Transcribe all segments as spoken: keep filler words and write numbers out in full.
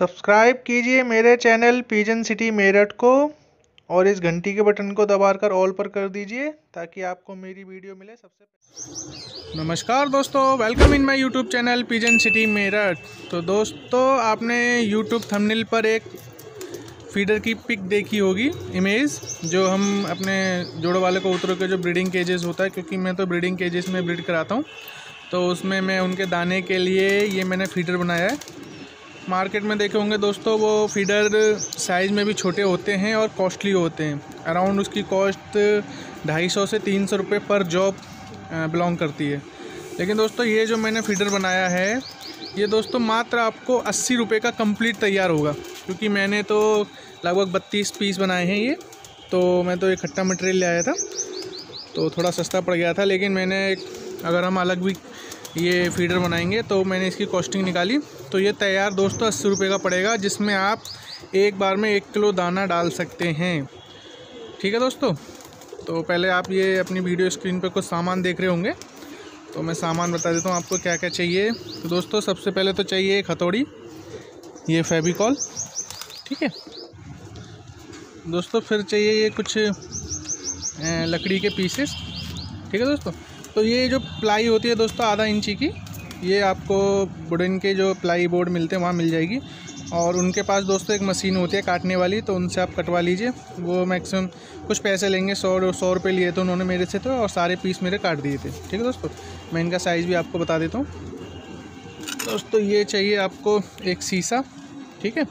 Subscribe कीजिए मेरे channel pigeon city Meerut को और इस घंटी के बटन को दबाकर ऑल पर कर दीजिए ताकि आपको मेरी वीडियो मिले सबसे। नमस्कार दोस्तों, welcome in my YouTube channel pigeon city Meerut. तो दोस्तों, आपने यूट्यूब थंबनेल पर एक फीडर की पिक देखी होगी, इमेज, जो हम अपने जोड़ों वाले को उतरो के जो ब्रीडिंग केजेस होता है, क्योंकि मैं तो ब्रीडिंग केजेस में ब्रीड कराता हूँ, तो उसमें मैं उनके दाने के लिए ये मैंने फीडर बनाया है। मार्केट में देखे होंगे दोस्तों, वो फीडर साइज़ में भी छोटे होते हैं और कॉस्टली होते हैं। अराउंड उसकी कॉस्ट ढाई सौ से तीन सौ रुपये पर जॉब बिलोंग करती है। लेकिन दोस्तों, ये जो मैंने फीडर बनाया है, ये दोस्तों मात्र आपको अस्सी रुपये का कंप्लीट तैयार होगा, क्योंकि मैंने तो लगभग बत्तीस पीस बनाए हैं। ये तो मैं तो इकट्ठा मटेरियल ले आया था, तो थोड़ा सस्ता पड़ गया था। लेकिन मैंने एक, अगर हम अलग भी ये फीडर बनाएंगे तो मैंने इसकी कॉस्टिंग निकाली, तो ये तैयार दोस्तों अस्सी रुपये का पड़ेगा, जिसमें आप एक बार में एक किलो दाना डाल सकते हैं। ठीक है दोस्तों, तो पहले आप ये अपनी वीडियो स्क्रीन पे कुछ सामान देख रहे होंगे, तो मैं सामान बता देता हूँ आपको क्या क्या चाहिए। तो दोस्तों, सबसे पहले तो चाहिए एक हथौड़ी, ये फेविकॉल, ठीक है दोस्तों। फिर चाहिए ये कुछ लकड़ी के पीसेस, ठीक है दोस्तों। तो ये जो प्लाई होती है दोस्तों, आधा इंची की, ये आपको वुडन के जो प्लाई बोर्ड मिलते हैं वहाँ मिल जाएगी। और उनके पास दोस्तों एक मशीन होती है काटने वाली, तो उनसे आप कटवा लीजिए। वो मैक्सिमम कुछ पैसे लेंगे, सौ सौ रुपये लिए तो उन्होंने मेरे से, तो और सारे पीस मेरे काट दिए थे। ठीक है दोस्तों, मैं इनका साइज़ भी आपको बता देता हूँ। दोस्तों, ये चाहिए आपको एक शीशा, ठीक है,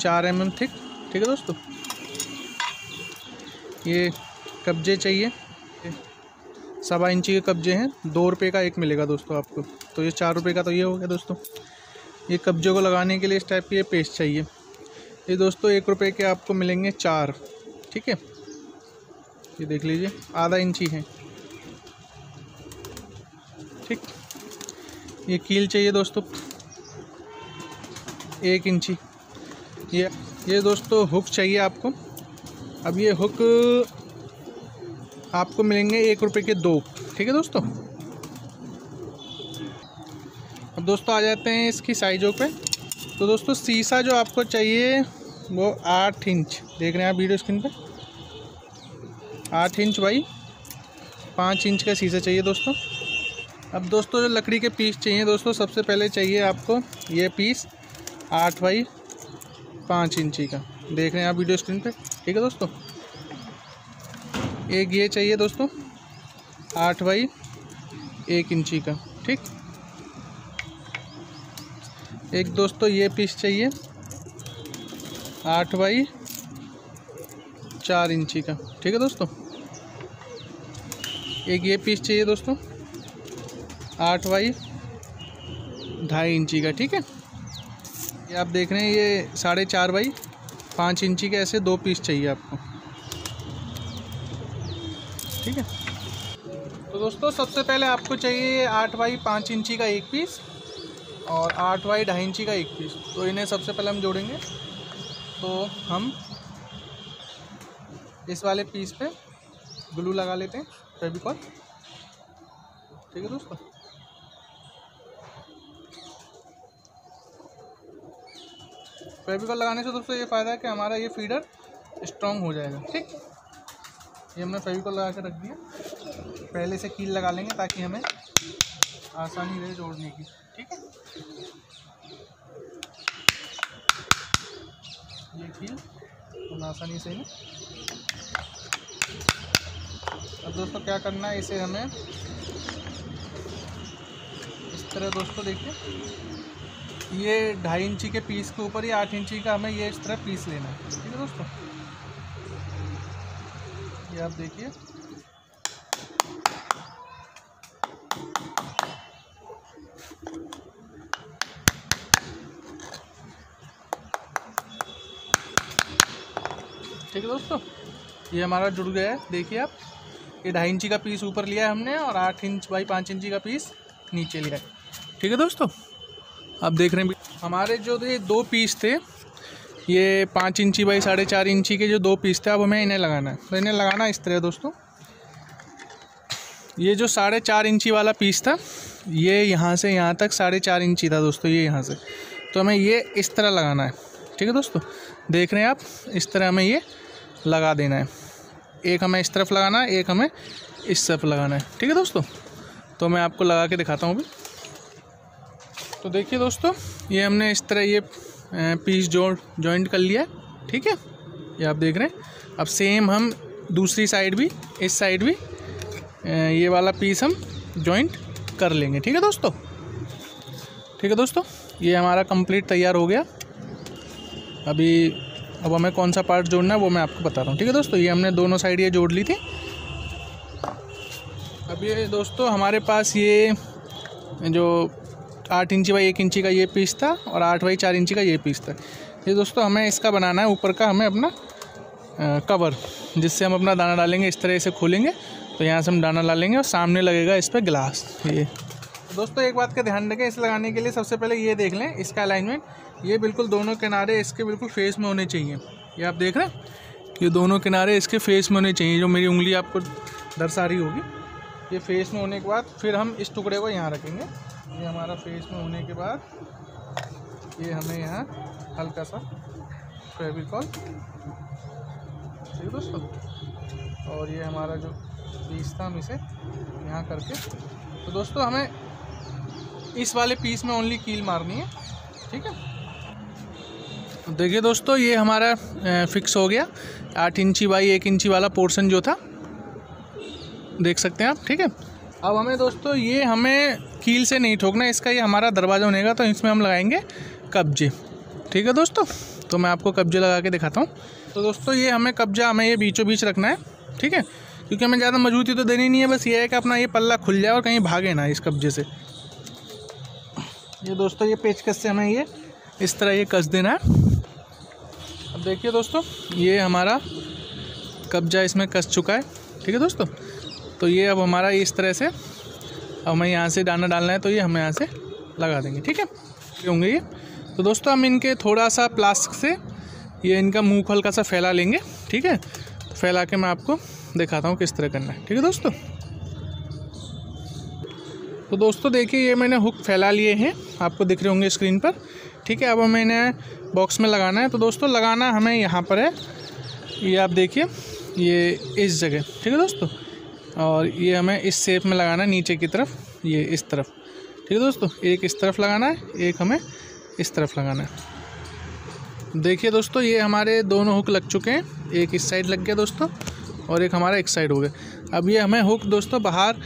चार एम एम थिक, ठीक है दोस्तों। ये कब्जे चाहिए, सवा इंची के कब्जे हैं, दो रुपये का एक मिलेगा दोस्तों आपको, तो ये चार रुपये का तो ये हो गया दोस्तों। ये कब्जे को लगाने के लिए इस टाइप की ये पेस्ट चाहिए, ये दोस्तों एक रुपये के आपको मिलेंगे चार, ठीक है। ये देख लीजिए, आधा इंची है, ठीक। ये कील चाहिए दोस्तों, एक इंची। ये ये दोस्तों हुक चाहिए आपको। अब ये हुक आपको मिलेंगे एक रुपये के दो, ठीक है दोस्तों। अब दोस्तों आ जाते हैं इसकी साइज़ों पे। तो दोस्तों, शीशा जो आपको चाहिए वो आठ इंच, देख रहे हैं आप वीडियो स्क्रीन पे, आठ इंच बाई पाँच इंच का शीशा चाहिए दोस्तों। अब दोस्तों, जो लकड़ी के पीस चाहिए दोस्तों, सबसे पहले चाहिए आपको ये पीस आठ बाई पाँच इंची का, देख रहे हैं आप वीडियो स्क्रीन पे, ठीक है दोस्तों। एक ये चाहिए दोस्तों, आठ बाई एक इंची का, ठीक। एक दोस्तों ये पीस चाहिए, आठ बाई चार इंची का, ठीक है दोस्तों। एक ये पीस चाहिए दोस्तों, आठ बाई ढाई इंची का, ठीक है। ये आप देख रहे हैं, ये साढ़े चार बाई पाँच इंची के ऐसे दो पीस चाहिए आपको, ठीक है। तो दोस्तों, सबसे पहले आपको चाहिए आठ बाई पाँच इंची का एक पीस और आठ बाई ढाई इंची का एक पीस, तो इन्हें सबसे पहले हम जोड़ेंगे। तो हम इस वाले पीस पे ग्लू लगा लेते हैं, फेविकॉल, ठीक है दोस्तों। फेविकॉल लगाने से दोस्तों ये फ़ायदा है कि हमारा ये फीडर स्ट्रॉन्ग हो जाएगा, ठीक। ये हमने फेविकॉल लगा के रख दिया, पहले से कील लगा लेंगे ताकि हमें आसानी रहे जोड़ने की, ठीक है। ये कील हम आसानी से ही। अब दोस्तों क्या करना है, इसे हमें इस तरह, दोस्तों देखिए, ये ढाई इंची के पीस के ऊपर ये आठ इंची का हमें ये इस तरह पीस लेना है, ठीक है दोस्तों। ये आप देखिए, ठीक है दोस्तों, ये हमारा जुड़ गया है। देखिए आप, ये ढाई इंची का पीस ऊपर लिया है हमने और आठ इंच बाई पाँच इंची का पीस नीचे लिया है, ठीक है दोस्तों। आप देख रहे हैं हमारे जो ये दो पीस थे, ये पाँच इंची बाई साढ़े चार इंची के जो दो पीस थे, अब हमें इन्हें लगाना है। तो इन्हें लगाना इस तरह दोस्तों, ये जो साढ़े चार इंची वाला पीस था, ये यहाँ से यहाँ तक साढ़े चार इंची था दोस्तों, ये यहाँ से, तो हमें ये इस तरह लगाना है। ठीक है दोस्तों, देख रहे हैं आप, इस तरह हमें ये लगा देना है। एक हमें इस तरफ लगाना है, एक हमें इस तरफ लगाना है। ठीक है दोस्तों, तो मैं आपको लगा के दिखाता हूँ अभी। तो देखिए दोस्तों, ये हमने इस तरह ये पीस जो जॉइंट कर लिया है। ठीक है, ये आप देख रहे हैं। अब सेम हम दूसरी साइड भी, इस साइड भी ये वाला पीस हम जॉइंट कर लेंगे। ठीक है दोस्तों, ठीक है दोस्तों, ये हमारा कंप्लीट तैयार हो गया। अभी अब हमें कौन सा पार्ट जोड़ना है वो मैं आपको बता रहा हूँ। ठीक है दोस्तों, ये हमने दोनों साइड ये जोड़ ली थी। अब ये दोस्तों हमारे पास ये जो आठ इंची बाई एक इंची का ये पीस था और आठ बाई चार इंची का ये पीस था। ये दोस्तों हमें इसका बनाना है ऊपर का हमें अपना आ, कवर, जिससे हम अपना दाना डालेंगे। इस तरह से खोलेंगे तो यहाँ से हम दाना डालेंगे और सामने लगेगा इस पर ग्लास। ये दोस्तों एक बात का ध्यान रखें, इस लगाने के लिए सबसे पहले ये देख लें इसका अलाइनमेंट। ये बिल्कुल दोनों किनारे इसके बिल्कुल फेस में होने चाहिए। ये आप देख रहे हैं, ये दोनों किनारे इसके फेस में होने चाहिए। जो मेरी उंगली आपको दर्शा रही होगी, ये फेस में होने के बाद फिर हम इस टुकड़े को यहाँ रखेंगे। ये हमारा फेस में होने के बाद ये हमें यहाँ हल्का सा फेविकॉल, ठीक है दोस्तों, और ये हमारा जो पीस था हम इसे यहाँ करके, तो दोस्तों हमें इस वाले पीस में ओनली कील मारनी है। ठीक है, देखिए दोस्तों ये हमारा फिक्स हो गया। आठ इंची बाई एक इंची वाला पोर्शन जो था देख सकते हैं आप। ठीक है, अब हमें दोस्तों ये हमें कील से नहीं ठोकना, इसका ये हमारा दरवाज़ा होनेगा, तो इसमें हम लगाएंगे कब्जे। ठीक है दोस्तों, तो मैं आपको कब्जे लगा के दिखाता हूँ। तो दोस्तों ये हमें कब्जा हमें ये बीचों बीच रखना है। ठीक है, क्योंकि हमें ज़्यादा मजबूती तो देनी नहीं है, बस ये है कि अपना ये पल्ला खुल जाए और कहीं भागे ना इस कब्जे से। ये दोस्तों ये पेचकस से हमें ये इस तरह ये कस देना है। अब देखिए दोस्तों ये हमारा कब्जा इसमें कस चुका है। ठीक है दोस्तों, तो ये अब हमारा इस तरह से, अब हमें यहाँ से दाना डालना है, तो ये हमें यहाँ से लगा देंगे। ठीक है, ये होंगे ये। तो दोस्तों हम इनके थोड़ा सा प्लास्टिक से ये इनका मुँह हल्का सा फैला लेंगे। ठीक है, तो फैला के मैं आपको दिखाता हूँ किस तरह करना है। ठीक है दोस्तों, तो दोस्तों देखिए ये मैंने हुक फैला लिए हैं, आपको दिख रहे होंगे स्क्रीन पर। ठीक है, अब हमें इन्हें बॉक्स में लगाना है। तो दोस्तों लगाना हमें यहाँ पर है, ये आप देखिए, ये इस जगह। ठीक है दोस्तों, और ये हमें इस शेप में लगाना है, नीचे की तरफ, ये इस तरफ। ठीक है दोस्तों, एक इस तरफ लगाना है, एक हमें इस तरफ लगाना है। देखिए दोस्तों ये हमारे दोनों हुक लग चुके हैं। एक इस साइड लग गया दोस्तों और एक हमारा एक साइड हो गया। अब ये हमें हुक दोस्तों बाहर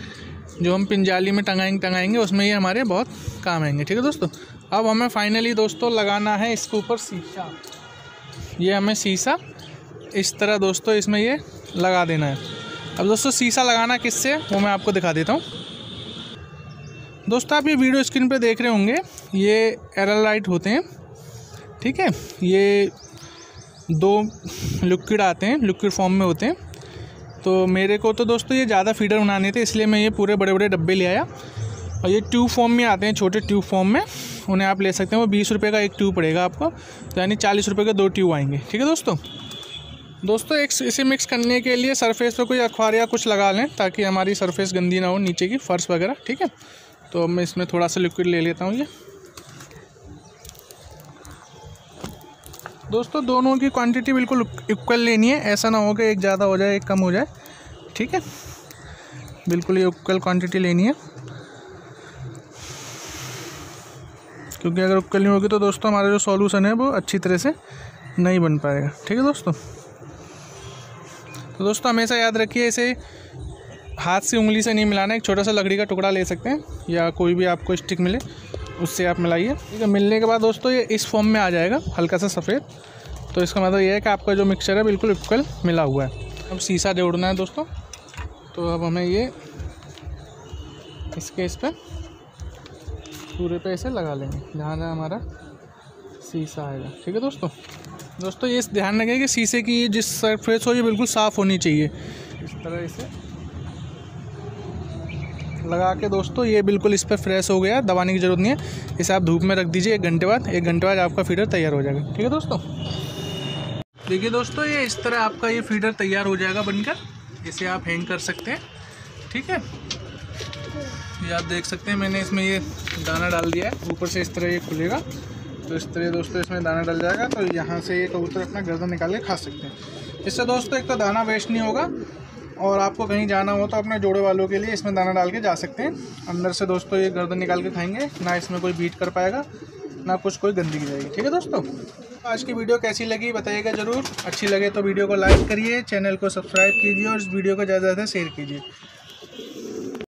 जो हम पिंजाली में टंगाएंगे टंगाएंगे उसमें ये हमारे बहुत काम आएंगे। ठीक है दोस्तों, अब हमें फाइनली दोस्तों लगाना है इसके ऊपर शीशा। ये हमें शीशा इस तरह दोस्तों इसमें ये लगा देना है। अब दोस्तों शीशा लगाना किससे वो मैं आपको दिखा देता हूँ। दोस्तों आप ये वीडियो स्क्रीन पे देख रहे होंगे, ये एरालाइट होते हैं। ठीक है, ये दो लिक्विड आते हैं, लिक्विड फॉर्म में होते हैं। तो मेरे को तो दोस्तों ये ज़्यादा फीडर बनाने थे, इसलिए मैं ये पूरे बड़े बड़े डब्बे ले आया। और ये ट्यूब फॉर्म में आते हैं, छोटे ट्यूब फॉर्म में, उन्हें आप ले सकते हैं। वो बीस रुपये का एक ट्यूब पड़ेगा आपको, तो यानी चालीस रुपये के दो ट्यूब आएंगे। ठीक है दोस्तों, दोस्तों एक इसे मिक्स करने के लिए सरफेस पर कोई अखबार या कुछ लगा लें, ताकि हमारी सरफेस गंदी ना हो, नीचे की फर्श वगैरह। ठीक है, तो मैं इसमें थोड़ा सा लिक्विड ले लेता हूँ। ये दोस्तों दोनों की क्वांटिटी बिल्कुल इक्वल लेनी है, ऐसा ना हो कि एक ज़्यादा हो जाए एक कम हो जाए। ठीक है, बिल्कुल ये इक्वल क्वांटिटी लेनी है, क्योंकि अगर इक्वल नहीं होगी तो दोस्तों हमारा जो सॉल्यूशन है वो अच्छी तरह से नहीं बन पाएगा। ठीक है दोस्तों, तो दोस्तों हमेशा याद रखिए इसे हाथ से उंगली से नहीं मिलाना। एक छोटा सा लकड़ी का टुकड़ा ले सकते हैं, या कोई भी आपको स्टिक मिले उससे आप मिलाइए। ठीक है, मिलने के बाद दोस्तों ये इस फॉर्म में आ जाएगा, हल्का सा सफ़ेद। तो इसका मतलब ये है कि आपका जो मिक्सचर है बिल्कुल इक्वल मिला हुआ है। अब शीशा जोड़ना है दोस्तों, तो अब हमें ये इसके इस पर पूरे पे ऐसे लगा लेंगे, जहाँ जहाँ हमारा शीशा आएगा। ठीक है दोस्तों, दोस्तों ये ध्यान रखें कि शीशे की जिस सरफेस हो ये बिल्कुल साफ़ होनी चाहिए। इस तरह इसे लगा के दोस्तों ये बिल्कुल इस पर फ्रेश हो गया, दबाने की ज़रूरत नहीं है। इसे आप धूप में रख दीजिए एक घंटे बाद, एक घंटे बाद आपका फीडर तैयार हो जाएगा। ठीक है दोस्तों, देखिए दोस्तों ये इस तरह आपका ये फीडर तैयार हो जाएगा बनकर, इसे आप हैंग कर सकते हैं। ठीक है, ये आप देख सकते हैं मैंने इसमें ये दाना डाल दिया है, ऊपर से इस तरह ये खुलेगा तो इस तरह दोस्तों इसमें दाना डल जाएगा, तो यहाँ से ये कबूतर अपना गर्दन निकाल के खा सकते हैं। इससे दोस्तों एक तो दाना वेस्ट नहीं होगा, और आपको कहीं जाना हो तो अपने जोड़े वालों के लिए इसमें दाना डाल के जा सकते हैं। अंदर से दोस्तों ये गर्दन निकाल के खाएंगे, ना इसमें कोई बीट कर पाएगा ना कुछ कोई गंदगी जाएगी। ठीक है दोस्तों, आज की वीडियो कैसी लगी बताइएगा ज़रूर। अच्छी लगे तो वीडियो को लाइक करिए, चैनल को सब्सक्राइब कीजिए और इस वीडियो को ज़्यादा से ज़्यादा शेयर कीजिए।